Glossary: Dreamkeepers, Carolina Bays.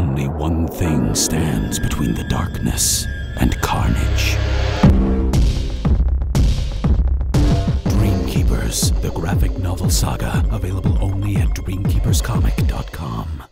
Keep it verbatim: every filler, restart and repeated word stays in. only one thing stands between the darkness and carnage. Dreamkeepers, the graphic novel saga, available only at dreamkeepers comic dot com.